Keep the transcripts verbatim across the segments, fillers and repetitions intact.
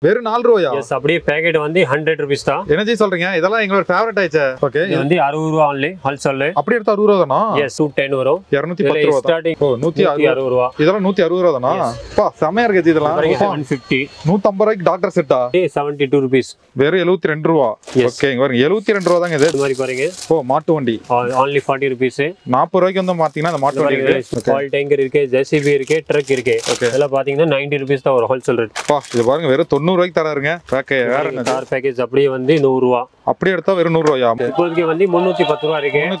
Very four rupees. Yes, abadi packet vandi one hundred rupees da. Enna ji solringa? Idella engaloda favorite aicha. Okay. Idu vandi sixty rupees only wholesale. Apdi edutha sixty rupees dana. Yes, two ten varum. two ten rupees starting. Oh, one sixty rupees. Idella one sixty rupees dana. Pa, samaya irukku idella. one fifty. one eighty rupees doctor set ah. Hey, seventy-two rupees. Very seventy-two rupees. Okay, inga varunga seventy-two rupees daanga idu. Mari varunga. Oh, maatu vandi. Only forty rupees. forty rupees vandha maathina anda maatu vandi irukku. Oil tanker irukku, J C B irukku, truck irukku. Idella pathinga ninety rupees da oru wholesale rate. Pa, idu varunga vera one hundred rupees தரறங்க package car package அப்படியே வந்து one hundred rupees அப்படியே எடுத்தா வெறும் one hundred rupees இப்போதுக்கு வந்து three ten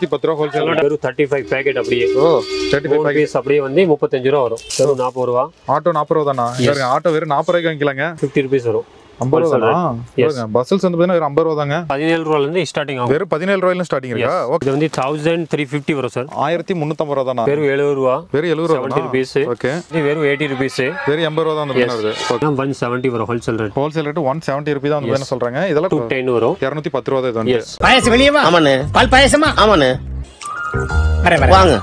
rupees இருக்கு three ten rupees wholesale வெறும் thirty-five packet அப்படியே ஓ thirty-five piece அப்படியே வந்து thirty-five rupees வரும் வெறும் forty rupees auto forty rupees தானா பாருங்க ஆட்டோ வெறும் forty rupees வாங்கிக்கலாங்க fifty rupees வரும் fifty rupees தானா பாருங்க பஸ்ஸல்ஸ் வந்து பாத்தீங்கன்னா வெறும் fifty rupees தாங்க seventeen rupees ல இருந்து ஸ்டார்டிங் ஆகும் வெறும் seventeen rupees ல ஸ்டார்டிங் இருக்கா ஓகே இது வந்து thirteen fifty வரும் சார் thirteen fifty rupees தானா வெறும் seventy rupees வெறும் seventy rupees seventy rupees okay இது வெறும் eighty rupees வெறும் eighty rupees தான் வந்துருது ஓகே one seventy வரும் wholesale rate wholesale rate one seventy rupees தான் வந்து சொல்றாங்க இதெல்லாம் two ten வரும் two ten rupees இது வந்து பாயசம் வெளியவா ஆமானே பால் பாயசமா ஆமானே வரே வரே வாங்க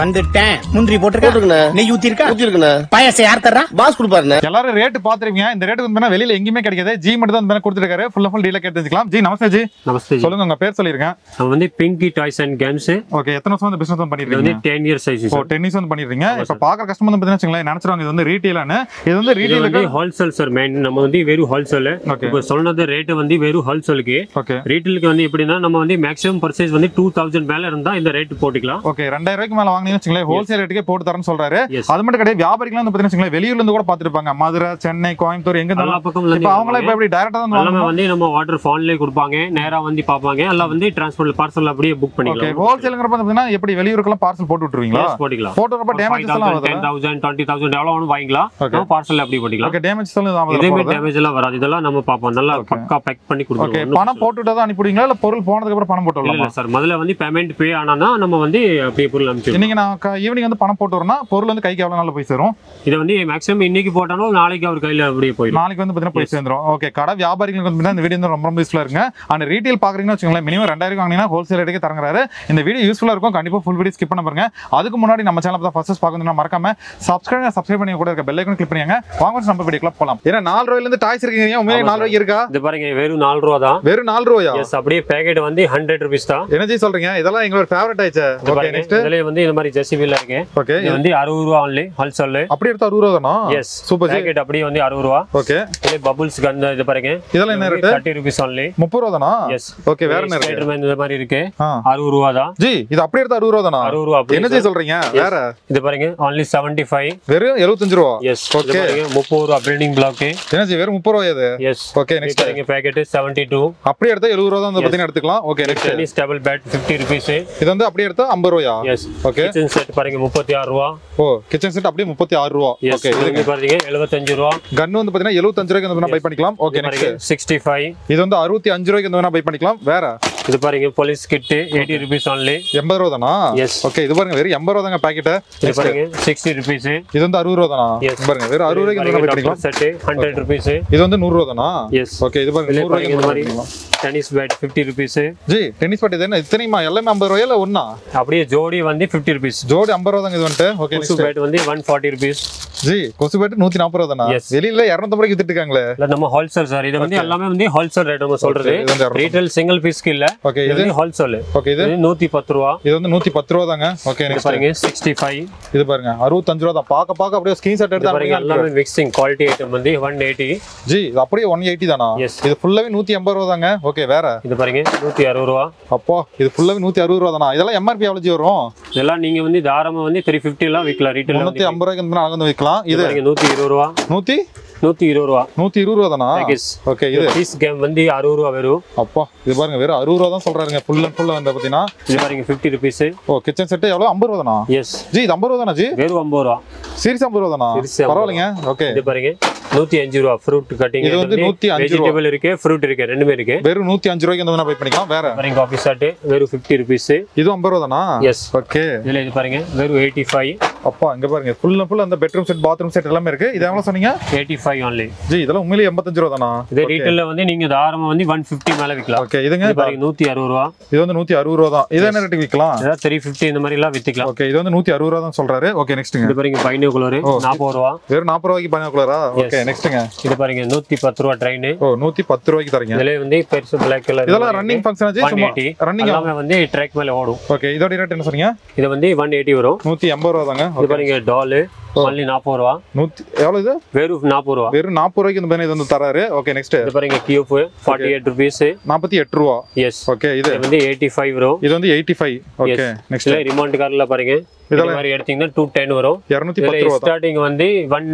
வந்துட்டேன் முந்திரி போட்டுருக்கேன் நெய் ஊத்தி இருக்கா ஊத்தி இருக்கنا பாயாசம் யார் தரறா பாஸ் குடுப்பாருங்க எல்லாரும் ரேட் பாத்துறீங்க இந்த ரேட்டுக்கு வந்து நான் வெளியில எங்கயுமே கிடைக்காது ஜி மட்டும் தான் வந்து கொடுத்துட்டாரு ஃபுல் ஃபுல் டீலா கேட்டு தெரிஞ்சிக்கலாம் ஜி நமஸ்தே ஜி நமஸ்தே சொல்லுங்க உங்க பேர் சொல்லிருங்க நம்ம வந்து Pinky toys and games okay எத்தனை வருஷமா இந்த பிசினஸ் வந்து பண்ணிட்டு இருக்கீங்க இது ten years ஆயிச்சு ஓ ten years வந்து பண்ணிருக்கீங்க இப்ப பாக்குற கஸ்டமர் வந்து பார்த்தீங்கன்னா நினைச்சறாங்க இது வந்து ரீட்டெயிலான இது வந்து ரீட்டெயிலுக்கு ஹோல்சேல் சார் மெயின் நம்ம வந்து வெறு ஹோல்சேல் இப்ப சொல்றது ரேட் வந்து வெறு ஹோல்சேலுக்கு ரீட்டெயிலுக்கு வந்து எப்படினா நம்ம வந்து மேக்ஸिमम பர்சேஸ் வந்து two thousand மேல இருந்தா இந்த ரேட் போட்டுக்கலாம் ஓகே two thousand மேல Wholesale rate के पोर्ट दरन सोल रहा है। आधे मटे कड़े व्यापारी के लाने तो पता नहीं सिंगले वैल्यू लंदो कोड पाते रपांगा। माधुरा, चेन्नई, कोयंबटूर इंगे दाला पकम लंदी। पावंगला एक बारी डायरेक्ट आदम वाला। अल्लाह वंदी नमो वाटर फॉल ले कुरपांगे, नहरा वंदी पापांगे, अल्लाह वंदी ट्रांसपोर्ट पार्सल अपड़ी बुक पनी लाओ। Wholesale लंगर पता ना ये पड़ी वैल्यू रखला पार्सल पोर्ट उठरूंगा। पोर्टिंगला। पोर्ट रपा डैमेज चला आता है। ten thousand, twenty thousand डाला उन वाइंगला। नमो पार्सल अपड़ी पड़ीगला। ओके डैमेज चलने दाम आता है। इधर में डैमेज चला वरादी दाला नमो पापा नल्ला पक्का पैक पनी कुरपांगे। ओके पाना पोर्ट उठा था अनिपुड़ीगला ला पोरल पोंड तक पर पाना पोर्ट लाओ। सर मधुले वंदी पेमेंट पे आना ना नमो वंदी पे पुरल लम्चे நீங்க நான் ஈவினிங் வந்து பணம் போட்டுறேன்னா பொருள் வந்து கைக்கு எவ்வளவு நாள்ல போய் சேரும் இது வந்து மேக்ஸिमम இன்னைக்கு போட்டானோ நாளைக்கு அவர் கையில அப்படியே போயிடும் நாளைக்கு வந்து பாத்தீங்கன்னா போய் சேந்துரும் ஓகே கடை வியாபாரிகளுக்கு வந்து இந்த வீடியோ ரொம்ப ரொம்ப யூஸ்ஃபுல்லா இருக்குங்க ஆனா ரீட்டைல் பாக்குறீங்கன்னா வெச்சீங்களா மினிமம் two thousand வாங்குனீங்கன்னா ஹோல்சேல் ரேட்டுக்கு தரங்கறாரு இந்த வீடியோ யூஸ்ஃபுல்லா இருக்கும் கண்டிப்பா ஃபுல் வீடியோ ஸ்கிப் பண்ண பாருங்க அதுக்கு முன்னாடி நம்ம சேனலை பத்தி ஃபர்ஸ்ட் பார்க்கணும்னா மறக்காம சப்ஸ்கிரைப் சப்ஸ்கிரைப் பண்ணி கூட இருக்க பெல் ஐகான் கிளிக் பண்ணியாங்க வாங்க நம்ம வீடியோ கிளப் போலாம் ஏனா four rupees ல இருந்து டாய்ஸ் இருக்குங்க உண்மையிலேயே four rupees இருக்கா இது பாருங்க வெறும் four rupees தான் வெறும் four rupees எஸ் அப்படியே பாக்கெட் வந்து one hundred rupees தான் என்னஜி சொல்றீங்க இதெல்லாம் எங்களோட ஃபேவரட் ஐச்சே ஓகே நெக்ஸ்ட் இதெல்லாம் வந்து இந்த மாதிரி ஜெசிபி ல இருக்கு ஓகே இது வந்து sixty rupees only wholesale அப்படியே எடுத்தா sixty rupees தானா எஸ் சூப்பர் ஜாக்கெட் அப்படியே வந்து sixty rupees ஓகே இதே பபிள்ஸ் கன் இது பாருங்க இதெல்லாம் என்ன rate thirty rupees only thirty rupees தானா எஸ் ஓகே வேற என்ன ரேட் இந்த மாதிரி இருக்கு sixty rupees தான் ஜி இது அப்படியே எடுத்தா sixty rupees தானா sixty rupees என்ன ஜெய் சொல்றீங்க வேற இது பாருங்க only seventy-five வெறும் seventy-five rupees எஸ் ஓகே பாருங்க thirty rupees அப்ரேடிங் பிளாக் என்ன ஜெய் வெறும் thirty rupees இது எஸ் ஓகே நெக்ஸ்ட் பாருங்க பாக்கெட் seventy-two அப்படியே எடுத்தா seventy rupees தான் இந்த பத்தின எடுத்துக்கலாம் ஓகே நெக்ஸ்ட் நீ ஸ்டேபிள் பேட் fifty rupees இது வந்து அப்படியே எடுத்தா fifty rupees yes Okay. Kitchen set பாருங்க thirty-six rupees. ஓ kitchen set அப்படியே thirty-six rupees. ஓகே இது பாருங்க seventy-five rupees. கன் வந்து பாத்தீங்கன்னா seventy-five rupees வந்து நான் பை பண்ணிக்கலாம். Okay next sixty-five. இது வந்து sixty-five rupees வந்து நான் பை பண்ணிக்கலாம். வேற இது பாருங்க police kit eighty rupees only. eighty rupees தானா? ஓகே இது பாருங்க வெறும் eighty rupees தாங்க பாக்கெட். இது பாருங்க sixty rupees. இது வந்து sixty rupees தானா? பாருங்க வெறும் sixty rupees வந்து நான் பை பண்ணிக்கலாம். Set one hundred rupees. இது வந்து one hundred rupees தானா? ஓகே இது பாருங்க one hundred rupees இந்த மாதிரி tennis bat fifty rupees. Ji tennis bat இது என்ன இத்தனைமா எல்லாமே fifty rupees இல்ல ஒண்ணா? அப்படியே ஜோடி வந்து fifty rupees ஜோடி fifty rupees தான் இது வந்து ஓகே கொசு பேட் வந்து one forty rupees ஜி கொசு பேட் one forty rupees தானா வெளியில two hundred rupees வித்துட்டு இருக்காங்களே இல்ல நம்ம ஹோல்சேல் சார் இது வந்து எல்லாமே வந்து ஹோல்சேல் ரேட் நம்ம சொல்றது ரீட்டைல் சிங்கிள் பீஸ் இல்ல ஓகே இது ஹோல்சேல் ஓகே இது one ten rupees இது வந்து one ten rupees தாங்க ஓகே நெக்ஸ்ட் பாருங்க sixty-five இது பாருங்க sixty-five rupees தான் பாக்க பாக்க அப்படியே ஸ்கிரீன்ஷாட் எடுத்து பாருங்க எல்லாமே மிக்சிங் குவாலிட்டி ஐட்டம் வந்து one eighty ஜி இது அப்படியே one eighty தானா இது ஃபுல்லாவே one eighty rupees தாங்க ஓகே வேற இது பாருங்க one sixty rupees அப்போ இது ஃபுல்லாவே one sixty rupees தானா இதெல்லாம் M R P எவ்வளவு வரும் இதெல்லாம் நீங்க வந்து தாராளமா வந்து three fifty ல விக்கலாம் ரீட்டைல் one fifty rupees க்கு அங்க வந்து விக்கலாம் இது one twenty rupees one hundred one twenty rupees one twenty rupees தானா ஓகே இது பீஸ் கேம் வந்து sixty rupees வரும் அப்பா இது பாருங்க வேற sixty rupees தான் சொல்றாருங்க ஃபுல் அண்ட் ஃபுல் வந்து பாத்தீனா இது பாருங்க fifty rupees oh kitchen set எவ்வளவு fifty rupees தானா எஸ் ஜி இது fifty rupees தானா ஜி வேற fifty rupees சீரியஸா fifty rupees தானா பரவாயில்லைங்க ஓகே இது பாருங்க one oh five rupees fruit cutting இது வந்து one oh five rupees vegetable இருக்கு ஃப்ரூட் இருக்கு ரெண்டுமே இருக்கு வேற one oh five rupees வந்து நான் பை பண்ணிக்கலாம் வேற பாருங்க காபி சாட் வேற fifty rupees இது fifty rupees தானா எஸ் ஓகே இதுல இது பாருங்க வேற eighty-five அப்பா அங்க பாருங்க full and full அந்த பெட்ரூம் செட் பாத்ரூம் செட் எல்லாமே இருக்கு. இது எவ்வளவு சொன்னீங்க? eighty-five only. ஜி இதெல்லாம் உண்மையிலேயே eighty-five ரூபாய் தானா? இது ரீட்டைல்ல வந்து நீங்க தாராளமா வந்து one fifty மேல விக்கலாம். ஓகே இதுங்க பாருங்க one sixty ரூபாய். இது வந்து one sixty ரூபாய் தான். இது என்ன ரேட்டுக்கு விக்கலாம்? இது three fifty இந்த மாதிரி எல்லாம் விக்கலாம். ஓகே இது வந்து one sixty ரூபாய் தான் சொல்றாரு. ஓகே நெக்ஸ்ட்ங்க. இது பாருங்க பைனோகுலர் forty ரூபாய். வேற forty ரூபாய்க்கு பைனோகுலரா? ஓகே நெக்ஸ்ட்ங்க. இது பாருங்க one ten ரூபாய் ட்ரைன். ஓ one ten ரூபாய்க்கு தரீங்க. இதுல வந்து பெருசு black color. இதெல்லாம் ரன்னிங் ஃபங்க்ஷனா ஜி சும்மா ரன்னிங் எல்லாமே வந்து ட்ராக் மேல ஓடும். ஓகே இதோட ரேட் என்ன சொன்னீங்க? இது வந்து one eighty வரும். one eighty ரூபாய் தாங்க. இது பாருங்க டால் only forty ரூபாய். எவ்வளவு இது? வெறும் forty ரூபாய். வெறும் forty ரூபாய்க்கு இந்த பேனே இது வந்து தராரு. Okay next. இது பாருங்க கியூப் forty-eight ரூபாய். forty-eight ரூபாய். எஸ். ஓகே இது வந்து eighty-five ரூபாய். இது வந்து eighty-five. Okay next. இல்ல ரிமோட் கார்ல பாருங்க. இந்த மாதிரி எடுத்தீங்கன்னா two ten வரும். two ten ரூபாய். ஸ்டார்டிங் வந்து one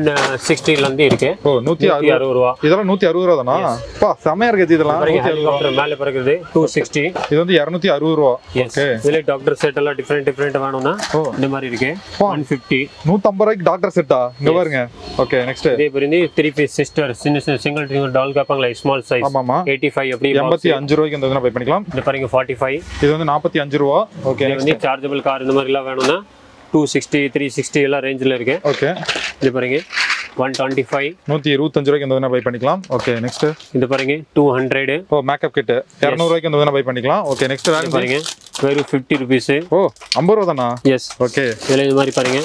sixty ல இருந்து இருக்கு. ஓ one sixty ரூபாய். இதெல்லாம் one sixty ரூபாய் தானா? அப்பா செமையா இருக்கு இதெல்லாம். ஹெலிகாப்டர் மேல பறக்குது two sixty. இது வந்து two sixty ரூபாய். ஓகே. இதுல டாக்டர் செட் எல்லாம் டிஃபரண்ட் டிஃபரண்ட் வேணும்னா இந்த மாதிரி இருக்கு. one fifty. one fifty ரூபாய்க்கு டாக்டர் செட்டா? இங்க பாருங்க. Okay next. இதே பெரிய three piece சிஸ்டர் சிங்கிள் டிங் டால் கேப்பங்கள small size eighty-five அப்படி eighty-five ரூபாய்க்கு இந்த வந்து பை பண்ணிக்கலாம். இது பாருங்க forty-five. இது வந்து forty-five ரூபாய். Okay next. இது சார்ஜபிள் கார் இந்த மாதிரி எல்லாம் வேணும்னா two sixty three sixty எல்லா ரேஞ்சில இருக்கு. ஓகே இது பாருங்க one twenty-five. one twenty-five ரூபாய்க்கு இந்த வந்து பை பண்ணிக்கலாம். Okay next. இது பாருங்க two hundred. Oh makeup kit two hundred ரூபாய்க்கு இந்த வந்து பை பண்ணிக்கலாம். ஓகே நெக்ஸ்ட் வாங்க பாருங்க வெறும் fifty ரூபாய். ஓ ஐம்பது ரூபாய் தானா? எஸ். ஓகே இதெல்லாம் இந்த மாதிரி பாருங்க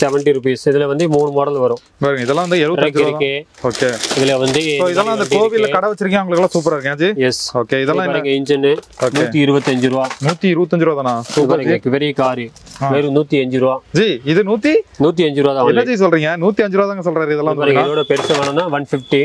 seventy ரூபாய். இதுல வந்து மூணு மாடல் வரும். பாருங்க இதெல்லாம் வந்து seventy-five ரூபாய். ஓகே இதுல வந்து சோ இதெல்லாம் அந்த கோவில்ல கடை வச்சிருக்கீங்க உங்களுக்கு எல்லாம் சூப்பரா இருக்கு. ஆஜி எஸ். ஓகே இதெல்லாம் பாருங்க இன்ஜின் one twenty-five ரூபாய். one twenty-five ரூபாய் தானா? சூப்பர் இருக்கு. வெரி கார் வெறும் one oh five ரூபாய். ஜி இது one oh five ரூபாய் தான். என்ன ஜி சொல்றீங்க? one oh five ரூபாய் தான் சொல்றாரு. இதெல்லாம் பாருங்க இதோட பெருசு வேணும்னா one fifty.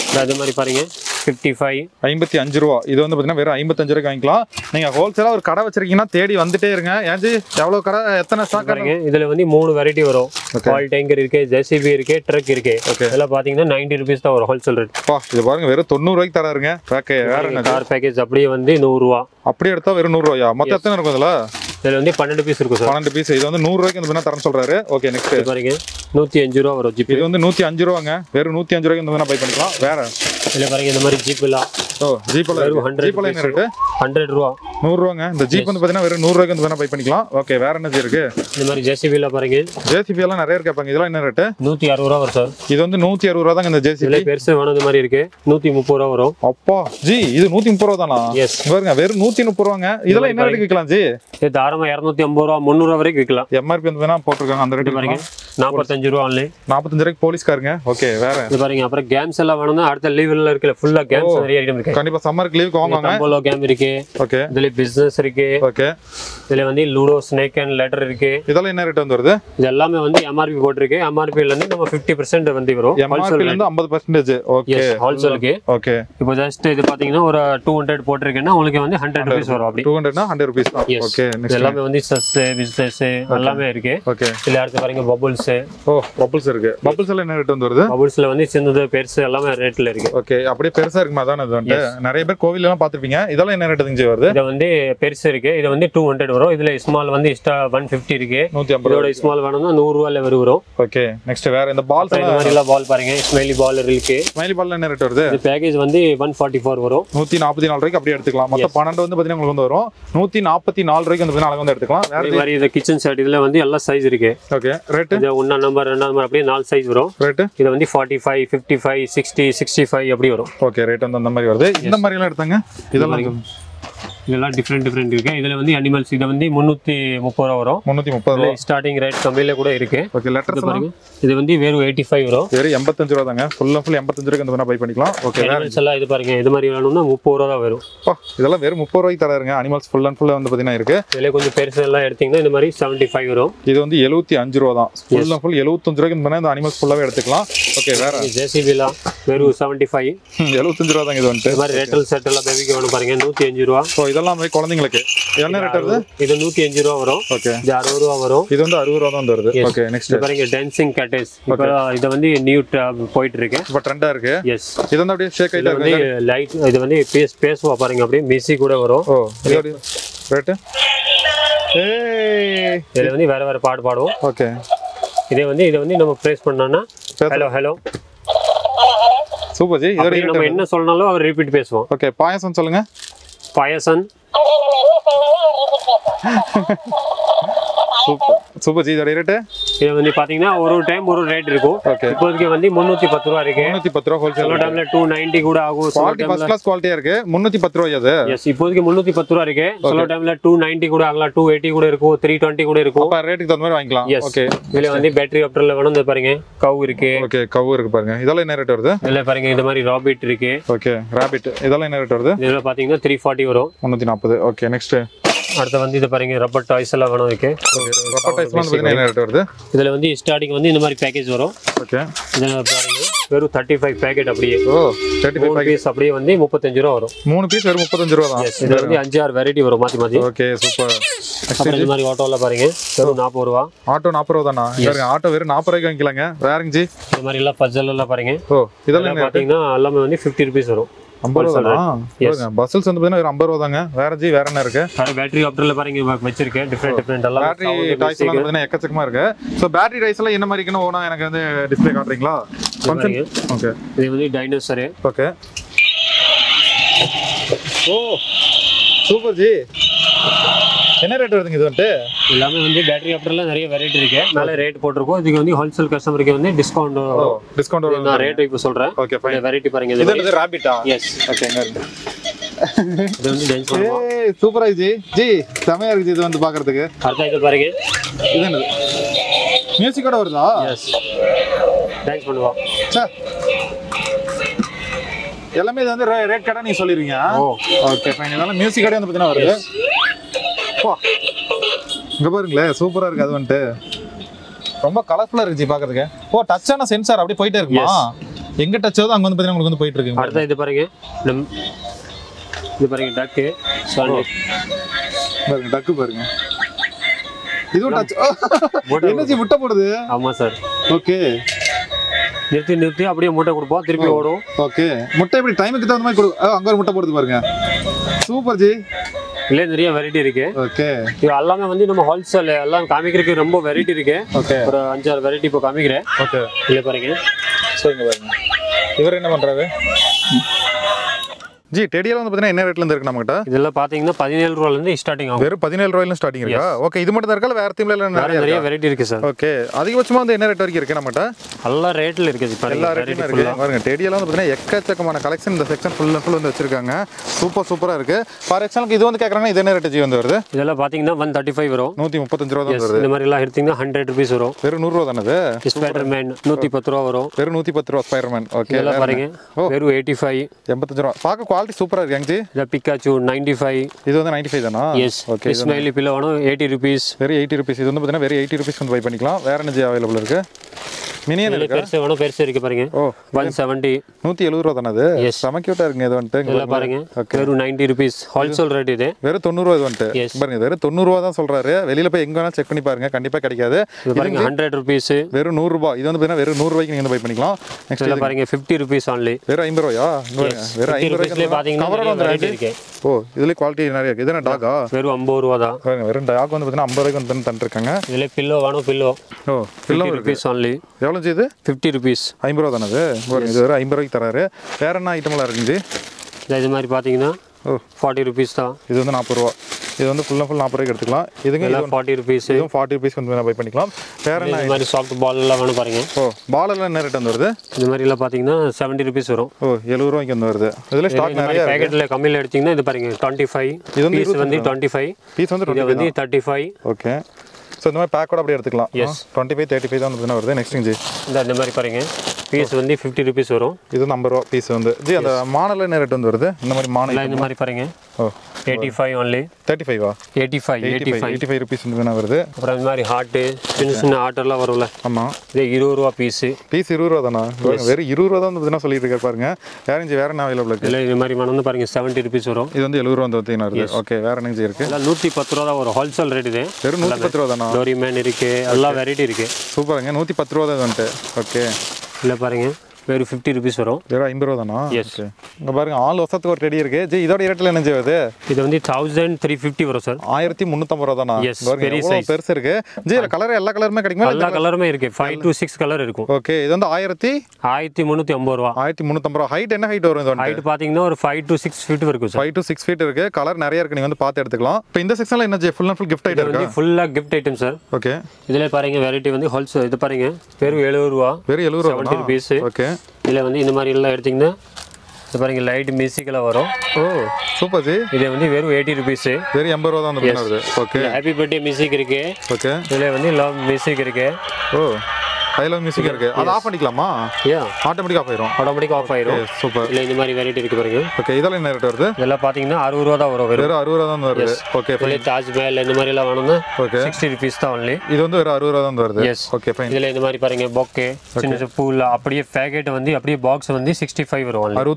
அதே மாதிரி பாருங்க fifty-five. fifty-five ரூபாய். இது வந்து பாத்தீங்கன்னா வேற fifty-five ரூபாய்க்கு வாங்கிக்கலாம். நீங்க ஹோல்சேலா ஒரு கடை வச்சிருக்கீங்கன்னா தேடி வந்துட்டே இருங்க. ஏஞ்சி எவ்வளவு கடை எத்தனை ஸ்டாக் இருக்கு? இதுல வந்து மூணு வெரைட்டி வரும். ஆயில் டேங்கர் இருக்கு, ஜேசிபி இருக்கு, ட்ரக் இருக்கு. இதெல்லாம் பாத்தீங்கன்னா ninety ரூபாய் தான் ஒரு ஹோல்சேல் ரேட். பா இது பாருங்க வேற ninety ரூபாய்க்கு தராருங்க. பேக் வேற என்ன கார் பேக்கேஜ் அப்படியே வந்து one hundred ரூபாய். அப்படியே எடுத்தா வேற one hundred ரூபாயா? மொத்தம் எத்தனை இருக்கும் இதுல? இதுல வந்து twelve பீஸ் இருக்கு சார். twelve piece. இது வந்து one hundred ரூபாய்க்கு வந்து தரேன்னு சொல்றாரு. ஓகே நெக்ஸ்ட் பாருங்க one oh five ரூபாய் வரும் ஜிப். இது வந்து one oh five ரூபாய்ங்க. வேற one oh five ரூபாய்க்கு வந்து பை பண்ணிக்கலாம். வேற இல்ல பாருங்க இந்த மாதிரி ஜீப்லாம். ஓ ஜீப்லாம் one hundred ரூபாய் இருக்கு. one hundred ரூபாய். one hundred ரூபாய்ங்க. இந்த ஜீப் வந்து பாத்தீங்கன்னா வேற one hundred ரூபாய்க்கு வந்து பை பண்ணிக்கலாம். ஓகே வேற என்ன இருக்கு? இந்த மாதிரி ஜேசிபில பாருங்க. ஜேசிபில நிறைய இருக்கு பாருங்க. இதெல்லாம் என்ன ரேட்? one sixty ரூபாய் வரும் சார். இது வந்து one sixty ரூபாய் தாங்க இந்த ஜேசிபி. இல்ல பெருசு வேணும் இந்த மாதிரி இருக்கு. one thirty ரூபாய் வரும். அப்பா ஜி இது one thirty ரூபாய் தானா? எஸ். பாருங்க வேற one thirty ரூபாய்ங்க. இதெல்லாம் என்ன ரேட்டுக்கு விக்கலாம் ஜி? இது தாராளமா two eighty ரூபாய் three hundred ரூபாய் வரைக்கும் விக்கலாம். எம்ஆர்பி வந்து வேணா போட்டுருக்காங்க அந்த ரேட் பாருங்க. forty-five ரூபாய் only. forty-five ரூபாய்க்கு போலீஸ் காருங்க. ஓகே வேற இது பாருங்க. அப்புறம் கேம்ஸ் எல்லாம் வேணும்னா அடுத்த லெவல்ல இருக்குல. ஃபுல்லா கேம்ஸ் நிறைய ஐட்டம் இருக்கு. கண்டிப்பா சம்மர் லீவ் வாங்குங்க. போலோ கேம் இருக்கு. ஓகே இதுல பிசினஸ் இருக்கு. ஓகே இதுல வந்து லூடோ ஸ்னேக் அண்ட் லெடர் இருக்கு. இதெல்லாம் என்ன ரேட் வந்து வருது? இது எல்லாமே வந்து எம்ஆர்பி போட்டுருக்கு. எம்ஆர்பி ல இருந்து நம்ம fifty percent வந்து வரும். எம்ஆர்பி ல இருந்து fifty percent. ஓகே ஹோல்சேலுக்கு. ஓகே இப்போ ஜஸ்ட் இது பாத்தீங்கன்னா ஒரு two hundred போட்டுருக்கேன்னா உங்களுக்கு வந்து one hundred ரூபாய் வரும். அப்படி two hundred னா one hundred ரூபாய். Okay next. எல்லாமே வந்து சஸ் பிசினஸ் எல்லாமே இருக்கு. ஓகே இதுல அடுத்து பாருங்க பபுள்ஸ். ஓ பபுள்ஸ் இருக்கு. பபுள்ஸ் ல என்ன ரேட் வந்து வருது? பபுள்ஸ்ல வந்து சின்னது பெருசு எல்லாமே ரேட்ல இருக்கு. ஓகே அப்படியே பெருசா இருக்குமா அதானே இது வந்து. நிறைய பேர் கோவில்ல எல்லாம் பாத்துப்பீங்க. இதெல்லாம் என்ன ரேட் வந்து வருது? இது வந்து பெருசு இருக்கு. இது வந்து two hundred வரும். இதுல ஸ்மால் வந்து எக்ஸ்ட்ரா one fifty இருக்கு. இதோட ஸ்மால் வேணும்னா one hundred ரூபாய்ல வரும். ஓகே நெக்ஸ்ட் வேற இந்த பால்ஸ் இந்த மாதிரி எல்லாம் பால் பாருங்க. ஸ்மைலி பால் இருக்கு. ஸ்மைலி பால்ல என்ன ரேட் வருது? இது பேக்கேஜ் வந்து one forty-four வரும். one forty-four ரூபாய்க்கு அப்படியே எடுத்துக்கலாம். மொத்தம் twelve வந்து பாத்தீங்கன்னா உங்களுக்கு வந்து வரும். one forty-four ரூபாய்க்கு வந்து அழகா வந்து எடுத்துக்கலாம். வேற இந்த மாதிரி இந்த கிச்சன் செட் இதுல வந்து எல்லா சைஸ் இருக்கு. ஓகே ரேட் இது one நம்பர் two நம்பர் அப்படியே four சைஸ் வரும். ரேட் இது வந்து forty-five fifty-five sixty sixty-five அப்படி வரும். ஓகே ரேட் வந்து அந்த மாதிரி வருது. இந்த மாதிரி எல்லாம் எடுத்தாங்க. இதெல்லாம் இதெல்லாம் டிஃபரண்ட் டிஃபரண்ட் இருக்கு. இதுல வந்து அனிமல்ஸ் இது வந்து three thirty ரூபாய் வரும். three thirty ரூபாய் ஸ்டார்டிங் ரேட் கம்மியில கூட இருக்கு. ஓகே லெட்டர்ஸ் பாருங்க. இது வந்து வேற eighty-five வரும். வேற eighty-five ரூபாய் தாங்க. ஃபுல் அண்ட் ஃபுல் eighty-five ரூபாய்க்கு இந்த பை பண்ணிக்கலாம். ஓகே அனிமல்ஸ் எல்லாம் இது பாருங்க. இது மாதிரி வேணும்னா முப்பது ரூபாய் தான் வரும். பா இதெல்லாம் வேற முப்பது ரூபாய்க்கு தராருங்க. அனிமல்ஸ் ஃபுல் அண்ட் ஃபுல் வந்து பாத்தீங்கன்னா இருக்கு. இதெல்லாம் கொஞ்சம் பெருசா எல்லாம் எடுத்தீங்கன்னா இந்த மாதிரி seventy-five வரும். இது வந்து seventy-five ரூபாய் தான். ஃபுல் அண்ட் ஃபுல் seventy-five ரூபாய்க்கு இந்த மாதிரி அனிமல்ஸ் ஃபுல்லாவே எடுத்துக்கலாம். ஓகே வேற ஜேசிபி எல்லாம் வேற seventy-five seventy-five ரூபாய் தாங்க இது வந்து. இந்த மாதிரி ரேட்டல் செட் எல்லாம் பேபிக்கு வேணும் பாருங்க. one fifty ரூபாய். இதெல்லாம் வந்து குழந்தைகளுக்கு என்ன ரேட் வருது? இது one eighty ரூபாய் வரும். ஓகே. இது sixty ரூபாய் வரும். இது வந்து sixty ரூபாய் தான் வருது. ஓகே. நெக்ஸ்ட் பாருங்க டான்சிங் கட்டேஸ். இப்போ இது வந்து நியூ போயிட்டு இருக்கு. இப்போ ட்ரெண்டா இருக்கு. எஸ். இது வந்து அப்படியே ஷேக் ஆயிட்டே இருக்கு. இது லைட் இது வந்து பேஸ் பேஸ்வா பாருங்க அப்படியே மிசி கூட வரும். ஓ. இதோட ரேட்? ஏய். இது வந்து வேற வேற பாட் பாடுவோம். ஓகே. இதே வந்து இது வந்து நம்ம பிரஸ் பண்ணோம்னா ஹலோ ஹலோ சூப்பர் ஜி. இதோட நம்ம என்ன சொன்னாலும் அவர் ரிபீட் பேசுவோம். ஓகே. பாயசம் சொல்லுங்க. Payasam super super ji. இதோட ரேட் இது வந்து பாத்தீங்கன்னா ஒரு டைம் ஒரு ரேட் இருக்கும். இப்போதைக்கு வந்து three ten ரூபாய் இருக்கு. three ten ரூபாய் ஹோல்சேல். சில டைம்ல two ninety கூட ஆகும். குவாலிட்டி ஃபர்ஸ்ட் கிளாஸ் குவாலிட்டியா இருக்கு. three ten ரூபாய் அது. எஸ். இப்போதைக்கு three ten ரூபாய் இருக்கு. சில டைம்ல two ninety கூட ஆகலாம், two eighty கூட இருக்கும், three twenty கூட இருக்கும். அப்ப ரேட்டுக்கு தகுந்த மாதிரி வாங்கிக்கலாம். ஓகே. இதுல வந்து பேட்டரி ஆப்டர்ல வந்து பாருங்க கவ் இருக்கு. ஓகே. கவ் இருக்கு பாருங்க. இதெல்லாம் என்ன ரேட் வருது? இல்ல பாருங்க இந்த மாதிரி ராபிட் இருக்கு. ஓகே. ராபிட் இதெல்லாம் என்ன ரேட் வருது? இதெல்லாம் பாத்தீங்கன்னா three forty வரும். three forty. ஓகே. நெக்ஸ்ட் அடுத்து வந்து இத பாருங்க ரப்பர் டாய்ஸ் எல்லாம் வேணும். ஓகே. ரப்பர் டாய்ஸ் வந்து என்ன ரேட் வருது? இதுல வந்து ஸ்டார்டிங் வந்து இந்த மாதிரி பேக்கேஜ் வரும். ஓகே. இதெல்லாம் பாருங்க வெறும் thirty-five பேக்கெட் அப்படியே. ஓ thirty-five பேக்கெட் அப்படியே வந்து thirty-five ரூபாய் வரும். மூணு பீஸ் வெறும் thirty-five ரூபாய் தான். இது வந்து five six வெரைட்டி வரும் மாத்தி மாத்தி. Okay super. அப்புறம் இந்த மாதிரி ஆட்டோல பாருங்க வெறும் forty ரூபாய். ஆட்டோ forty ரூபாய் தானா? பாருங்க ஆட்டோ வெறும் forty ரூபாய்க்கு வாங்கிக்கலாங்க. வேறங்க ஜி இந்த மாதிரி எல்லாம் பஜல் எல்லாம் பாருங்க. ஓ இதெல்லாம் பாத்தீங்கன்னா எல்லாமே வந்து fifty ரூபாய் வரும். fifty ரூபாயா? பாருங்க பஸ்ஸல்ஸ் வந்து பாத்தீங்கன்னா fifty ரூபாய் தாங்க. வேற ஜி வேற என்ன இருக்கு? சரி பேட்டரி ஆப்டர்ல பாருங்க வெச்சிருக்கேன் டிஃபரண்ட் டிஃபரண்ட் எல்லாம் பேட்டரி டாய்ஸ் எல்லாம் பாத்தீங்கன்னா எக்கச்சக்கமா இருக்கு. சோ பேட்டரி டாய்ஸ் எல்லாம் என்ன மாதிரி இருக்குன்னு ஓனா எனக்கு வந்து டிஸ்ப்ளே காட்றீங்களா? ஃபங்க்ஷன். ஓகே. இது வந்து dinosaur. Okay. Oh super ji. என்ன ரேட் வருதுங்க இது வந்து? எல்லாமே வந்து பேட்டரி ஆப்டர்ல நிறைய வெரைட்டி இருக்கு. நல்ல ரேட் போட்டுருக்கோம். இதுக்கு வந்து ஹோல்சேல் கஸ்டமருக்கு வந்து டிஸ்கவுண்ட் டிஸ்கவுண்ட் நான் ரேட் இப்போ சொல்றேன். Okay fine. இந்த வெரைட்டி பாருங்க. இது வந்து ராபிட்டா? எஸ். ஓகே. இங்க இருக்கு. இது வந்து டான்ஸ் பண்ணுவோம். ஏய் சூப்பரா ஜி. ஜி சமையா இருக்கு இது வந்து பார்க்கிறதுக்கு. கரெக்ட்டா இது பாருங்க. இது என்னது? மியூசிக் கூட வருதா? எஸ். டான்ஸ் பண்ணுவோம். சார் எல்லாமே இது வந்து ரேட் கடை நீ சொல்லிருவீங்க. Okay fine. இதெல்லாம் மியூசிக் கடை வந்து பார்த்தீங்கன்னா வருது. இங்க பாருங்களே சூப்பரா இருக்கு. அது வந்து ரொம்ப கலர்ஃபுல்லா இருக்கு பாக்கிறதுக்கு. ஓ டச்சான சென்சார் அப்படியே போயிட்டே இருக்குமா? எங்க டச் ஆகுது அங்க வந்து பாத்தீங்கன்னா உங்களுக்கு வந்து போயிட்டு இருக்கு. அடுத்து இது பாருங்க இது பாருங்க டக்கு சாரி பாருங்க டக்கு பாருங்க. இதுவும் டச் எனர்ஜி முட்டை போடுது. ஆமா சார். ஓகே. நிறுத்தி நிறுத்தி அப்படியே முட்டை கொடுப்போம் திருப்பி ஓடும். ஓகே. முட்டை இப்படி டைமுக்கு தகுந்த மாதிரி கொடு. அங்க ஒரு முட்டை போடுது பாருங்க. சூப்பர் ஜி. இல்ல நிறைய வெரைட்டி இருக்கு. ஓகே. இது எல்லாமே வந்து நம்ம ஹோல்சேல் எல்லாம் காமிக்கிறதுக்கு ரொம்ப வெரைட்டி இருக்கு. ஓகே. ஒரு அஞ்சு ஆறு வெரைட்டி இப்போ காமிக்கிறேன். ஓகே. இல்ல பாருங்க. சரிங்க பாருங்க. இவர் என்ன பண்றாரு? ஜி டெடியல வந்து பாத்தீங்கன்னா என்ன ரேட்ல இருந்து இருக்கு நம்மகிட்ட? இதெல்லாம் பாத்தீங்கன்னா seventeen ரூபாயில இருந்து ஸ்டார்டிங் ஆகும். வெறும் seventeen ரூபாயில இருந்து ஸ்டார்டிங் இருக்கா? ஓகே. இது மட்டும் தரக்கல வேற தீம்ல எல்லாம் நிறைய வெரைட்டி இருக்கு சார். ஓகே. அதிகபட்சமா வந்து என்ன ரேட் வரைக்கும் இருக்கு நம்மகிட்ட? எல்லா ரேட்ல இருக்கு. இப்ப எல்லா ரேட்ல இருக்கு. பாருங்க டெடியல வந்து பாத்தீங்கன்னா எக்கச்சக்கமான கலெக்ஷன் இந்த செக்ஷன் ஃபுல் ஃபுல் வந்து வச்சிருக்காங்க. சூப்பர் சூப்பரா இருக்கு. ஃபார் எக்ஸாம்பிள் இது வந்து கேக்குறாங்க இது என்ன ரேட் ஜி வந்து வருது? இதெல்லாம் பாத்தீங்கன்னா one thirty-five வரும். one thirty-five ரூபாய் தான் வருது. இந்த மாதிரி எல்லாம் எடுத்தீங்கன்னா one hundred ரூபாய் வரும். வெறும் one hundred ரூபாய் தான இது? ஸ்பைடர்மேன் one ten ரூபாய் வரும். வெறும் one ten ரூபாய் ஸ்பைடர்மேன். ஓகே. இதெல்லாம் பாருங்க வெறும் eighty-five eighty-five ரூபாய். பாக்க குவாலிட்டி சூப்பரா இருக்கு எங்கஜி. இது பிகாச்சு ninety-five. இது வந்து ninety-five தானா? எஸ். ஓகே. இஸ்மைலி பிலோவனோ eighty rupees. Very eighty rupees. இது வந்து பாத்தீங்கன்னா வெரி eighty rupees வந்து பை பண்ணிக்கலாம். வேற என்ன அவேலபிள் இருக்கு? மினியன் இருக்கு. பெருசு வேணும். பெருசு இருக்கு பாருங்க. ஓ one seventy one seventy ரூபாய் தான அது? செம கியூட்டா இருக்குங்க இது வந்து. இங்க பாருங்க. வெறும் ninety rupees ஹோல்சேல் ரேட் இது. வெறும் ninety ரூபாய் இது வந்து. பாருங்க வெறும் ninety ரூபாய் தான் சொல்றாரு. வெளியில போய் எங்க வேணா செக் பண்ணி பாருங்க கண்டிப்பா கிடைக்காது. பாருங்க one hundred rupees வெறும் one hundred ரூபாய். இது வந்து பாத்தீங்கன்னா வெறும் one hundred ரூபாய்க்கு நீங்க வந்து பை பண்ணிக்கலாம். நெக்ஸ்ட் இது பாருங்க fifty rupees only. வெறும் fifty ரூபாயா? வெறும் fifty ரூபாய். இதுல பாத்தீங்கன்னா கவரோட ரேட் இருக்கு. ஓ இதுல குவாலிட்டி நிறைய இருக்கு. இதுனா டாகா? வெறும் fifty ரூபாய் தான். பாருங்க வெறும் டாக் வந்து பாத்தீங்கன்னா fifty ரூபாய்க்கு வந்து தந்துட்டாங்க. இதுல பில்லோ வாணோ pillow. Oh pillow rupees only. எவ்வளவு இது? fifty rupees. fifty ரூபாய் தான அது? பாருங்க இது வெறும் fifty ரூபாய்க்கு தராரு. வேற என்ன ஐட்டம்லாம் இருக்குது? இது மாதிரி பாத்தீங்கன்னா ஓ forty rupees தான். இது வந்து forty ரூபாய். இது வந்து ஃபுல்லா ஃபுல் forty ரூபாய்க்கு எடுத்துக்கலாம். இதுங்க இது forty rupees. இது forty rupeys வந்து நான் பை பண்ணிக்கலாம். வேற என்ன இந்த மாதிரி சாஃப்ட் பால் எல்லாம் வேணும் பாருங்க. ஓ பால் எல்லாம் என்ன ரேட் வந்து வருது? இந்த மாதிரி எல்லாம் பாத்தீங்கன்னா seventy rupees வரும். ஓ seventy ரூபாய்க்கு வந்து வருது. இதுல ஸ்டாக் நிறைய இருக்கு. பேக்கெட்ல கம்மில எடுத்தீங்கன்னா இது பாருங்க twenty-five. இது வந்து twenty-five. பீஸ் வந்து twenty-five. இது வந்து thirty-five. ஓகே. சோ இந்த மாதிரி பேக்கோட அப்படியே எடுத்துக்கலாம். twenty-five thirty-five தான் வந்து வருது. நெக்ஸ்ட் இங்க இந்த மாதிரி பாருங்க. பீஸ் வந்து fifty rupees வரும். இது number one பீஸ் வந்து. ஜி அந்த மானல என்ன ரேட் வந்து வருது? இந்த மாதிரி மானல இந்த மாதிரி பாருங்க. ஓ eighty-five only. thirty-five ah? eighty-five. eighty-five. eighty-five rupees in the Mari heart, chin heart alla varula. Amma. This twenty rupees piece. Piece twenty rupees dana. Very twenty rupees dana. This na solli irukar parunga. Yaar inge vera na available irukke. Illa mari manum parunga seventy rupees varum. Idu vandu seventy rupees vandu. Okay, vera nenge irukku. Illa one ten rupees da oru wholesale rate idu. Veru one ten rupees dana. Dory man irukke, alla variety irukke. Super inga one ten rupees da undu. Okay. Illa parunga. Very fifty rupees varum. Vera fifty rupees. Yes. Okay. Inga parunga all osathukku ready irukku. Je idoda rate la enje varudhu. Idu vandu thirteen fifty varum sir. thirteen fifty dana. Yes. Very size persa irukku. Je illa color ella color me kadikkuma. Alla color me irukku. five to six color irukum. Okay. Idu vandu thirteen fifty rupees. thirteen fifty rupees. Height enna height varum idu vandu? Height pathina oru five to six feet irukum sir. five to six feet irukku. Color nariya irukku. Neenga vandu paathu edukalam. Ipo indha section la enna je full and full gift item irukku. Idu full gift item sir. Okay. Idile parunga variety vandu wholesale idu parunga. Veru seventy rupees. Veru seventy rupees. seventy rupees. Okay. This is the light music. Oh, super. This is eighty rupees. Very amber. Yes. Okay. Happy birthday music. Okay. This is love music. Oh, I love music. That's yes. Off. Yeah. Automatic off. Automatic off. Okay, super. This is variety. Okay. This is the variety. This is okay, fine. Taj Mahal. Okay. sixty rupees only. This is the yes. Okay, fine. This is the bouquet. This is a packet. A box. sixty-five only.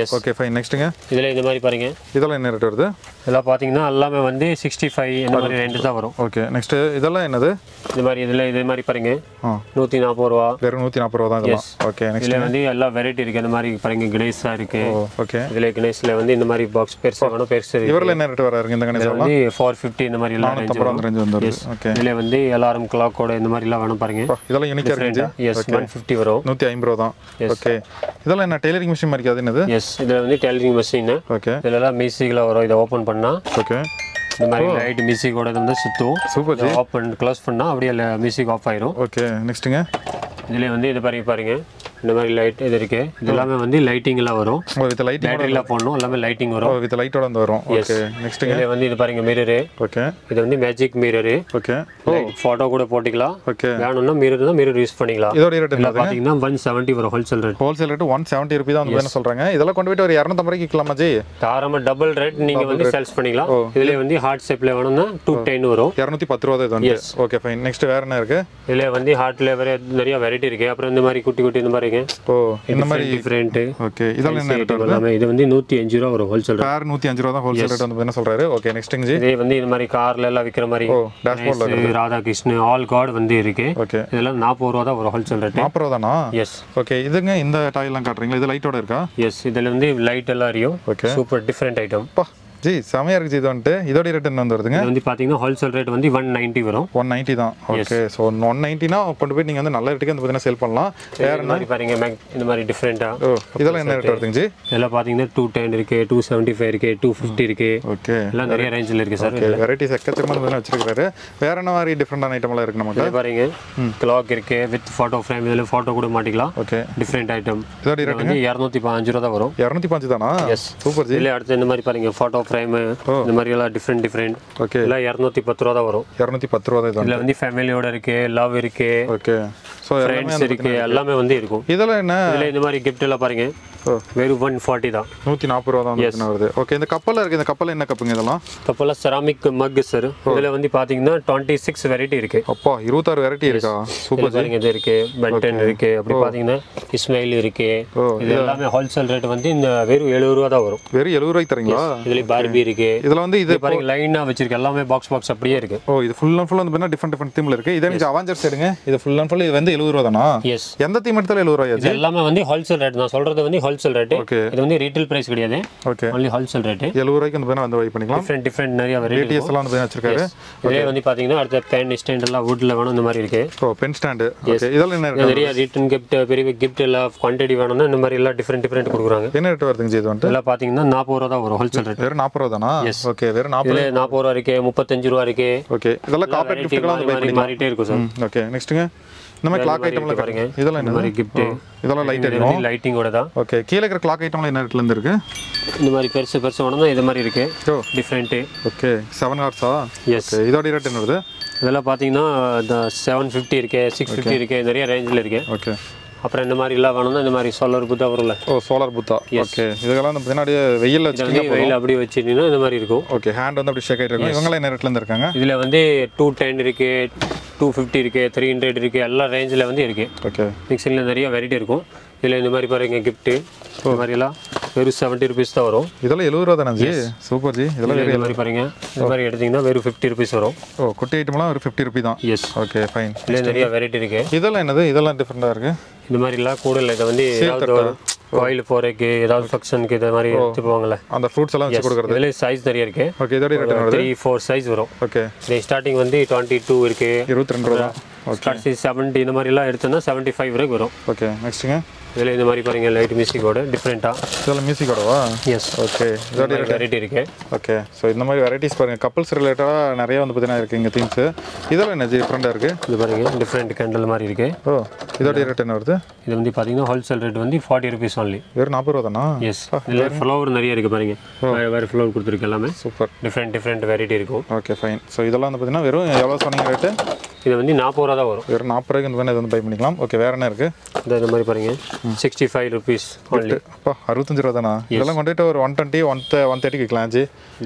Yes. Okay, fine. Next. This is the variety. This is sixty-five. Okay. Next. This is the variety. one forty rupees. There one forty rupees. Yes. Okay, next. There is all variety. There is glaze. Oh, okay. There is glaze. There is box. There is box. There is four fifty. Yes. Okay. There is alarm clock. There is unique. Yes, one fifty rupees. Yes. Okay. There is tailoring machine. Yes. There is tailoring machine. Okay. There is open. Okay. The light music oda irundha suttu super ji open close panna avadiya music off airum. Okay, next inga idile vandu idu paringa paringa இந்த மாதிரி light இது இருக்கு. இதெல்லாம் வந்து லைட்டிங்ல வரும். With lighting பேட்டரில போடணும். எல்லாமே lighting வரும். வித் லைட்டோட வந்து வரும். ஓகே. நெக்ஸ்ட் இங்க வந்து இது பாருங்க மிரர். ஓகே. இது வந்து மேஜிக் மிரர். ஓகே. போட்டோ கூட போட்டுக்கலாம். ஓகே. வேணும்னா மிரர்ல மிரர் யூஸ் பண்ணிக்கலாம். இதோட ரேட் என்ன பாத்தீங்கன்னா one seventy வரும் wholesale rate. Wholesale rate one seventy rupees தான் வந்து சொல்றாங்க. இதெல்லாம் கொண்டு போய் ஒரு two hundred rupees கிளமா ஜி. தாராளமா டபுள் ரேட் நீங்க வந்து சேல்ஸ் பண்ணிக்கலாம். இதுல வந்து ஹார்ட் ஷேப்ல வேணும்னா two ten வரும். two ten rupees இது வந்து. Okay fine. நெக்ஸ்ட் வேற என்ன இருக்கு? இதுல வந்து ஹார்ட்ல வேற நிறைய வெரைட்டி இருக்கு. அப்புறம் இந்த மாதிரி குட்டி குட்டி இந்த மாதிரி oh, in the different, different, different. Okay, idala enna rate varudhu? Idu vandu one oh five rupees oru wholesale rate. Car one oh five rupees da wholesale rate andu enna solraru. Okay, next thing ji. Idu vandu indha mari car la ella vikra mari. Oh, dashboard la irukku. Radha Krishna all god vandu irukku. Okay. Idella forty rupees da oru wholesale rate. forty rupees dana? Yes. Okay, idunga indha tile la kaatringa. Idu light oda iruka? Yes, idella vandu light ella ariyo. Okay. Super different item. Pa. Ji, samaya irukku ji donte. Idoda rate enna vandurudunga? Idu vandu pathina wholesale rate vandu one ninety varum. one ninety da. Okay, so one ninety na kondu poi neenga vandu nalla rate ku endu pathina sell pannalam. Vera mari paringa mag indha mari different ah. Oh, idella enna rate varudhu ji? Ella pathina two ten irukku, two seventy-five irukku, two fifty irukku. Okay. Ella nariya range la irukku sir. Okay, varieties ekkathirama vandha vechirukkararu. Vera enna mari different item la irukku namakku? Idha paringa clock irukku with photo frame idella photo kuda maatikalam. Okay. Different item. Idoda rate vandu two oh five rupees da varum. two oh five rupees dana? Yes. Super ji. Illa adutha indha mari paringa photo frame indha mari ella different different. Okay. Illa two ten rupees da varum. two ten rupees da. Illa vandu family oda irukku, love irukku. Okay. So friends irukku. எல்லாமே வந்து இருக்கும். இதெல்லாம் என்ன? இதுல இந்த மாதிரி gift எல்லாம் பாருங்க. வேற one forty தான். one forty rupees தான் வந்துருது. ஓகே, இந்த கப்பல்ல இருக்கு. இந்த கப்பல்ல என்ன கப்புங்க இதெல்லாம்? கப்பல்ல செராமிக் மக் சார். இதுல வந்து பாத்தீங்கன்னா twenty-six வெரைட்டி இருக்கு. அப்பா twenty-six வெரைட்டி இருக்கா? Super sir. இங்க இருக்கு, பென்டன் இருக்கு, அப்படி பாத்தீங்கன்னா இஸ்மாயில் இருக்கு. இது எல்லாமே ஹோல்சேல் ரேட் வந்து இந்த வேற seventy rupees தான் வரும். வேற seventy rupees தரீங்களா? இதுல பார்பி இருக்கு. இதெல்லாம் வந்து இது பாருங்க லைனா வச்சிருக்க. எல்லாமே பாக்ஸ் பாக்ஸ் அப்படியே இருக்கு. ஓ, இது ஃபுல் அண்ட் ஃபுல் வந்து என்ன டிஃபரண்ட் டிஃபரண்ட் தீம்ல இருக்கு. இத நீங்க அவெஞ்சர்ஸ் எடுங்க. இது ஃபுல் அண்ட் ஃபுல் இது வந்து seventy rupees தானா? எஸ். எந்த தீம் எடுத்தால seventy rupees இது எல்லாமே வந்து ஹோல்சேல் ரேட் நான் சொல்றது வந்து wholesale rate. Okay. இது வந்து ரீட்டைல் பிரைஸ் கிடையாது. Okay. Only wholesale rate. seventy rupees வந்து வேணா வந்து பை பண்ணிக்கலாம். Different different நிறைய variety. T S எல்லாம் வந்து வச்சிருக்காரு. இதே வந்து பாத்தீங்கன்னா அடுத்த pen stand எல்லாம் wood ல வேணும் இந்த மாதிரி இருக்கு. ஓ, pen stand. Okay. இதெல்லாம் என்ன இருக்கு? நிறைய return gift, பெரிய gift எல்லாம் quantity வேணும்னா இந்த மாதிரி எல்லாம் different different கொடுக்குறாங்க. என்ன ரேட் வருதுங்க ஜி இது வந்து? இதெல்லாம் பாத்தீங்கன்னா forty rupees தான் வரும் wholesale rate. வேற forty rupees தானா? Okay, வேற forty rupees. இதே forty rupees இருக்கு, thirty-five rupees இருக்கு. Okay. இதெல்லாம் carpet gift எல்லாம் பை பண்ணிக்கலாம். மாறிட்டே இருக்கு சார். Okay. நெக்ஸ்ட்ங்க நம்ம clock item எல்லாம் பாருங்க. இதெல்லாம் என்ன மாதிரி gift? இதெல்லாம் லைட் இருக்கும். லைட்டிங் ஓட தான். ஓகே, கீழ இருக்கிற clock ஐட்டம்ல என்ன ரேட்ல இருந்து இருக்கு? இந்த மாதிரி பெருசு பெருசு ஒண்ணா இது மாதிரி இருக்கு. டிஃபரண்ட். ஓகே, seven hours ஆ? ஓகே, இதோட ரேட் என்ன வருது? இதெல்லாம் பாத்தீங்கன்னா seven fifty இருக்கு, six fifty இருக்கு, நிறைய ரேஞ்ச்ல இருக்கு. ஓகே. அப்புறம் இந்த மாதிரி எல்லாம் வேணும்னா இந்த மாதிரி சோலார் புத்தா வரல. Oh solar Buddha. ஓகே. இதெல்லாம் நம்ம பின்னாடி வெயில்ல வச்சிருக்கீங்க. வெயில்ல அப்படியே வச்சிருந்தீனா இந்த மாதிரி இருக்கும். ஓகே. ஹேண்ட் வந்து அப்படியே ஷேக் ஆயிட்டு இருக்கும். இவங்களே நேரத்துல இருக்காங்க. இதுல வந்து two ten இருக்கு, two fifty இருக்கு, three hundred இருக்கு, எல்லா ரேஞ்சில வந்து இருக்கு. ஓகே. மிக்ஸிங்ல நிறைய வெரைட்டி இருக்கும். இதுல இந்த மாதிரி பாருங்க gift. இந்த மாதிரி எல்லாம் வெறு seventy rupees தான் வரும். இதெல்லாம் seventy rupees தானா ஜி? சூப்பர் ஜி. இதெல்லாம் இந்த மாதிரி பாருங்க. இந்த மாதிரி எடுத்தீங்கன்னா வெறு fifty rupees வரும். ஓ குட்டி ஐட்டம்லாம் ஒரு fifty rupees தான். எஸ். Okay fine. இதுல நிறைய வெரைட்டி இருக்கு. இதெல்லாம் என்னது? இதெல்லாம் டிஃபரண்டா இருக்கு. இந்த மாதிரி எல்லாம் கூட இல்ல. இது வந்து ஏதாவது கோயில் போறக்கு ஏதாவது ஃபங்க்ஷனுக்கு இந்த மாதிரி எடுத்துவாங்கல. அந்த ஃப்ரூட்ஸ் எல்லாம் வச்சு கொடுக்கிறது. இதெல்லாம் சைஸ் நிறைய இருக்கு. ஓகே இதோட ரேட் என்ன? three four சைஸ் வரும். ஓகே. இந்த ஸ்டார்டிங் வந்து twenty-two இருக்கு. twenty-two rupees. Okay. Start seventy இந்த மாதிரி எல்லாம் எடுத்தனா seventy-five வரை வரும். ஓகே நெக்ஸ்ட்ங்க. இதெல்லாம் இந்த மாதிரி பாருங்க லைட் மியூசிக்கோட டிஃபரண்டா. இதெல்லாம் மியூசிக்கோடவா? எஸ். ஓகே. இதோட வெரைட்டி இருக்கு. ஓகே. சோ இந்த மாதிரி வெரைட்டிஸ் பாருங்க. கப்பிள்ஸ் ரிலேட்டடா நிறைய வந்து பார்த்தீங்கன்னா இருக்கு இங்க திங்ஸ். இதெல்லாம் என்ன டிஃபரண்டா இருக்கு? இது பாருங்க டிஃபரண்ட் கேண்டில் மாதிரி இருக்கு. ஓ இதோட ரேட் என்ன வருது? இது வந்து பாத்தீங்கன்னா ஹோல்சேல் ரேட் வந்து forty rupees only. வேற forty rupees தானா? எஸ். இதுல ஃப்ளவர் நிறைய இருக்கு பாருங்க. வேற வேற ஃப்ளவர் கொடுத்திருக்கு எல்லாமே. சூப்பர். டிஃபரண்ட் டிஃபரண்ட் வெரைட்டி இருக்கு. Okay fine. சோ இதெல்லாம் வந்து பார்த்தீங்கன்னா வெறும் எவ்வளவு சொன்னீங்க ரேட்? இது வந்து forty rupees தான் வரும். வெறும் forty rupees க்கு வந்து பை பண்ணிக்கலாம். ஓகே வேற என்ன இருக்கு? இந்த மாதிரி பாருங்க. sixty-five rupees only. அப்பா sixty-five rupees தானா? இதெல்லாம் கொண்டு ஒரு one twenty one thirty கிக்கலாம் ஜி.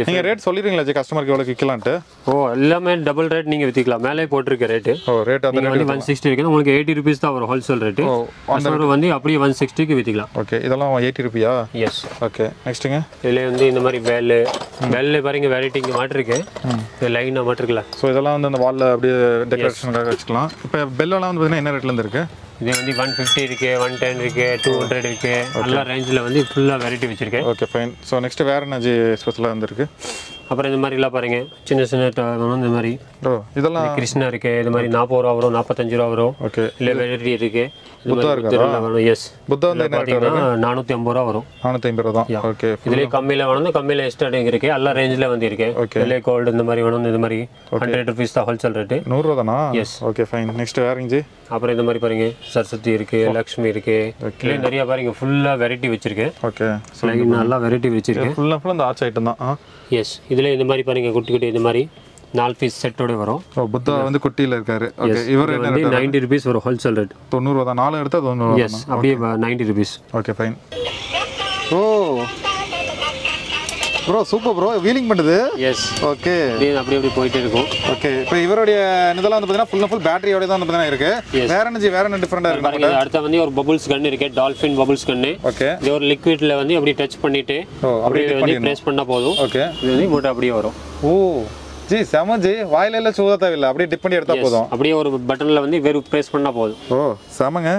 நீங்க ரேட் சொல்லிடுறீங்களா ஜி கஸ்டமருக்கு எவ்வளவு கிக்கலாம்ட்ட? ஓ எல்லாமே டபுள் ரேட் நீங்க விதிக்கலாம். மேலே போட்டுருக்க ரேட். ஓ ரேட் அந்த ரேட் one sixty இருக்குன்னா உங்களுக்கு eighty rupees தான் வரும் ஹோல்சேல் ரேட். ஓ அந்த ரூ வந்து அப்படியே one sixty க்கு விதிக்கலாம். ஓகே இதெல்லாம் eighty rupees-ஆ? எஸ். ஓகே நெக்ஸ்ட்ங்க. இதுல வந்து இந்த மாதிரி வேல் வேல்ல பாருங்க வெரைட்டிங்க மாட்ட இருக்கு. இந்த லைனா மாட்ட இருக்குல. சோ இதெல்லாம் வந்து அந்த வால்ல அப்படியே டெக்கரேஷன்காக வச்சுக்கலாம். இப்போ பெல் எல்லாம் வந்து என்ன ரேட்ல இருந்து இருக்கு? இது வந்து one fifty இருக்கு, one ten இருக்கு, two hundred இருக்கு. எல்லா ரேஞ்சில வந்து ஃபுல்லா வெரைட்டி வச்சிருக்கேன். Okay fine. சோ நெக்ஸ்ட் வேற என்ன ஸ்பெஷலா வந்திருக்கு? அப்புறம் இந்த மாதிரி எல்லாம் பாருங்க. சின்ன சின்ன இந்த மாதிரி ஓ இதெல்லாம் கிருஷ்ணா இருக்கு. இது மாதிரி forty rupees வரும், forty-five rupees வரும். ஓகே. இல்ல வெரைட்டி இருக்கு. புத்தா இருக்கு. எஸ். புத்தா வந்து four eighty rupees வரும். four eighty rupees தான். ஓகே. இதுல கம்மில வேணும்னா கம்மில ஸ்டார்டிங் இருக்கு. எல்லா ரேஞ்சில வந்து இருக்கு. இதுல கோல்ட் இந்த மாதிரி வேணும். இது மாதிரி one hundred rupees தான் wholesale rate. one hundred rupees தானா? எஸ். Okay fine. நெக்ஸ்ட் வேறங்க. அப்புறம் இந்த மாதிரி பாருங்க. சரஸ்வதி இருக்கு, லட்சுமி இருக்கு. ஓகே நிறைய பாருங்க. ஃபுல்லா வெரைட்டி வச்சிருக்கேன். ஓகே. சோ நல்லா வெரைட்டி வச்சிருக்கேன். ஃபுல்லா ஃபுல்லா அந்த ஆர்ட் ஐட்டம் தான். எஸ். இதுல இந்த மாதிரி பாருங்க குட்டி குட்டி இந்த மாதிரி four பீஸ் செட்டோட வரும். ஓ புத்தா வந்து குட்டில இருக்காரு. ஓகே. இவர் என்ன ரேட்? ninety rupees ஒரு ஹோல்சேல் ரேட். ninety rupees தான். நாலு எடுத்தா ninety rupees. எஸ். அப்படியே ninety rupees. Okay fine. ஓ bro சூப்பர் bro. வீலிங் பண்ணுது. எஸ். ஓகே. இது அப்படியே அப்படியே போயிட்டே இருக்கும். ஓகே. இப்போ இவரோட இதெல்லாம் வந்து பார்த்தீங்கன்னா ஃபுல் ஃபுல் பேட்டரியோட தான் வந்து பார்த்தீங்கன்னா இருக்கு. வேற என்ன வேற என்ன டிஃபரண்டா இருக்கு நம்ம? அடுத்து வந்து ஒரு பபிள்ஸ் கன் இருக்கு. Dolphin bubbles gun. ஓகே. இது ஒரு லிக்விட்ல வந்து அப்படியே டச் பண்ணிட்டு அப்படியே வந்து பிரஸ் பண்ணா போதும். ஓகே. இது வந்து போட் அப்படியே வரும். ஓ ஜி செம ஜி. வாயிலல சூதா தேவையில்ல. அப்படியே டிப் பண்ணி எடுத்தா போதும். அப்படியே ஒரு பட்டன்ல வந்து வேற பிரஸ் பண்ணா போதும். ஓ செமங்க.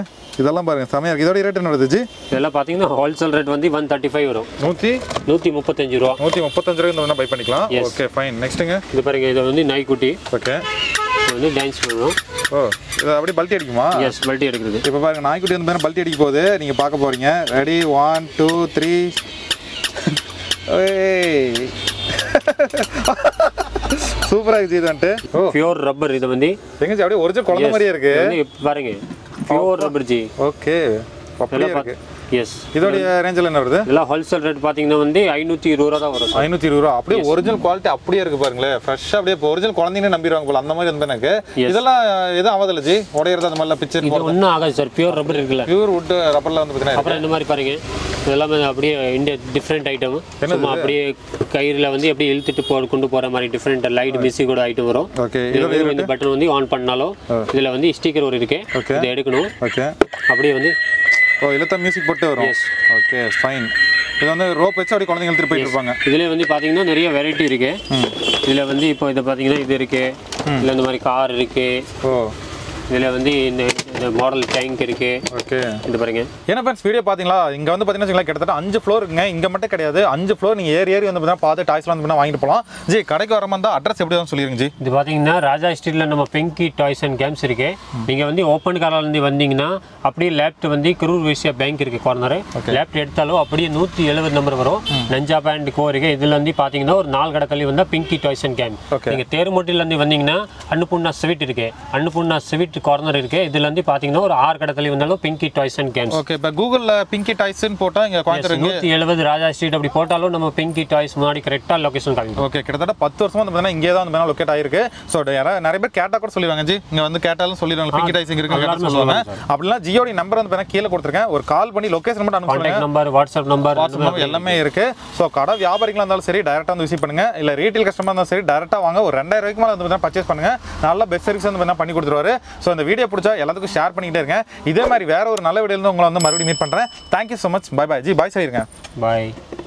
இதெல்லாம் பாருங்க சமையா இருக்கு. இதோட ரேட் என்ன வருது ஜி? இதெல்லாம் பாத்தீங்கன்னா ஹோல்சேல் ரேட் வந்து one thirty-five வரும். one thirty-five rupees. one thirty-five rupees இந்த என்ன பை பண்ணிக்கலாம். Okay fine. நெக்ஸ்ட்ங்க. இது பாருங்க இது வந்து நாய் குட்டி. ஓகே. இது வந்து டான்ஸ் பண்ணும். ஓ இது அப்படியே பல்டி அடிக்குமா? எஸ் பல்டி அடிக்குது. இப்போ பாருங்க நாய் குட்டி வந்து பல்டி அடிக்க போகுது. நீங்க பார்க்க போறீங்க. Ready one two three. ஏய் சூப்பரா இருக்கு இது வந்து. ஓ பியூர் ரப்பர் இது வந்து. எங்க ஜி அப்படியே ஒரிஜினல் குழந்தை மாதிரியே இருக்கு. இது பாருங்க. Pure rubber ji. ஓகே. அப்படியே இருக்கு. எஸ். இதோட ரேஞ்சில என்ன வருது? இதெல்லாம் ஹோல்சேல் ரேட் பாத்தீங்கன்னா வந்து five twenty rupees தான் வரும். five twenty rupees அப்படியே ஒரிஜினல் குவாலிட்டி அப்படியே இருக்கு பாருங்களே. ஃப்ரெஷ்ஷா அப்படியே ஒரிஜினல் குழந்தைங்க நம்பிடுவாங்க போல அந்த மாதிரி வந்து எனக்கு. இதெல்லாம் எது ஆவதல்ல ஜி? உடையறது அந்த மாதிரி பிக்சர் போறது. இது ஒண்ணும் ஆகாது சார். பியூர் ரப்பர் இருக்குல. பியூர் வுட் ரப்பர்ல வந்து பாத்தீங்கன்னா அப்புறம் இந்த மாதிரி பாருங்க. இதெல்லாம் அப்படியே இந்தியா டிஃபரண்ட் ஐட்டம். நம்ம அப்படியே கயிறுல வந்து அப்படியே இழுத்துட்டு போற கொண்டு போற மாதிரி டிஃபரண்ட் லைட் மியூசிக் கூட ஐட்டம் வரும். ஓகே. இதோட இந்த பட்டன் வந்து ஆன் பண்ணாலோ இதுல வந்து ஸ்டிக்கர் ஒரு இருக்கு. இத எடுக்கணும். ஓகே. அப்படியே வந்து ஓ இலத்த மியூசிக் போட்டு வரும். எஸ். Okay fine. இது வந்து ரோப் வெச்சு அப்படியே குழந்தைகள் திருப்பி போயிட்டு இருப்பாங்க. இதுல வந்து பாத்தீங்கன்னா நிறைய வெரைட்டி இருக்கு. இதுல வந்து இப்போ இத பாத்தீங்கன்னா இது இருக்கு. இல்ல இந்த மாதிரி கார் இருக்கு. ஓ இதுல வந்து இந்த மாடல் டேங்க் இருக்கு. ஓகே. இது பாருங்க. என்ன फ्रेंड्स வீடியோ பாத்தீங்களா? இங்க வந்து பாத்தீங்கன்னா கிட்டத்தட்ட five ஃப்ளோர் இருக்குங்க. இங்க மட்டும் கிடையாது. five ஃப்ளோர் நீங்க ஏறி ஏறி வந்து பாத்து டாய்ஸ்லாம் வந்து வாங்கிட்டு போலாம். ஜி கடைக்கு வரமா இருந்தா அட்ரஸ் எப்படி வந்து சொல்லிருங்க ஜி? இது பாத்தீங்கன்னா ராஜா ஸ்ட்ரீட்ல நம்ம பிங்கி டாய்ஸ் அண்ட் கேம்ஸ் இருக்கு. நீங்க வந்து ஓபன் கார்ல இருந்து வந்தீங்கன்னா அப்படியே லெஃப்ட் வந்து கரூர் வைசியா பேங்க் இருக்கு கார்னர். லெஃப்ட் எடுத்தாலும் அப்படியே one seventy நம்பர் வரும். நஞ்சா பேண்ட் கோ இருக்கு. இதுல வந்து பாத்தீங்கன்னா ஒரு நாலு கடை தள்ளி வந்தா பிங்கி டாய்ஸ் அண்ட் கேம்ஸ். நீங்க தேர்மோட்டில இருந்து வந்தீங்கன்னா அன்னபூர்ணா ஸ்வீட் இருக்கு. அன்னபூர்ணா ஸ்வீட் கார்னர் இருக்கு. இதுல வந்து பாத்தீங்கன்னா ஒரு ஆறு கடத்தலி வந்தாலும் Pinki toys and games. Okay, இப்ப கூகுள்ல பிங்கி டாய்ஸ் னு போட்டா இங்க காந்திரங்க நூற்று எழுபது ராஜா ஸ்ட்ரீட் அப்படி போட்டாலும் நம்ம பிங்கி டாய்ஸ் முன்னாடி கரெக்ட்டா லொகேஷன் காமிக்கும். ஓகே, கிட்டத்தட்ட பத்து வருஷமா வந்து பாத்தீங்கன்னா இங்கே தான் வந்து லொகேட் ஆயிருக்கு. சோ நிறைய பேர் கேட்டா கூட சொல்லுவாங்க ஜி இங்க வந்து கேட்டாலும் சொல்லிடுவாங்க பிங்கி டாய்ஸ் இங்க இருக்குன்னு சொல்லுவாங்க. அப்படினா ஜியோடி நம்பர் வந்து பாத்தீங்கன்னா கீழ கொடுத்திருக்கேன், ஒரு கால் பண்ணி லொகேஷன் மட்டும் அனுப்புங்க. Contact number, WhatsApp number, WhatsApp எல்லாமே இருக்கு. சோ கடை வியாபாரிகளா இருந்தாலும் சரி டைரக்டா வந்து விசிட் பண்ணுங்க, இல்ல ரீட்டைல் கஸ்டமரா இருந்தாலும் சரி டைரக்டா வாங்க. ஒரு இரண்டாயிரம் ரூபாய்க்கு மேல வந்து பாத்தீங்கன்னா பர்சேஸ் பண்ணுங்க, நல்ல பெஸ்ட் சர்வீஸ் வந்து பாத்தீங்கன்னா பண்ணி கொடுத்துருவாரு. சோ இந்த வீடியோ பிடிச்சா எல்லாத்துக்கும் ஷேர் பண்ணிட்டே இருங்க. இதே மாதிரி வேற ஒரு நல்ல வீடியோல வந்து உங்களை வந்து மறுபடியும் மீட் பண்றேன். Thank you so much. Bye bye. Ji bye சொல்லிருங்க. Bye.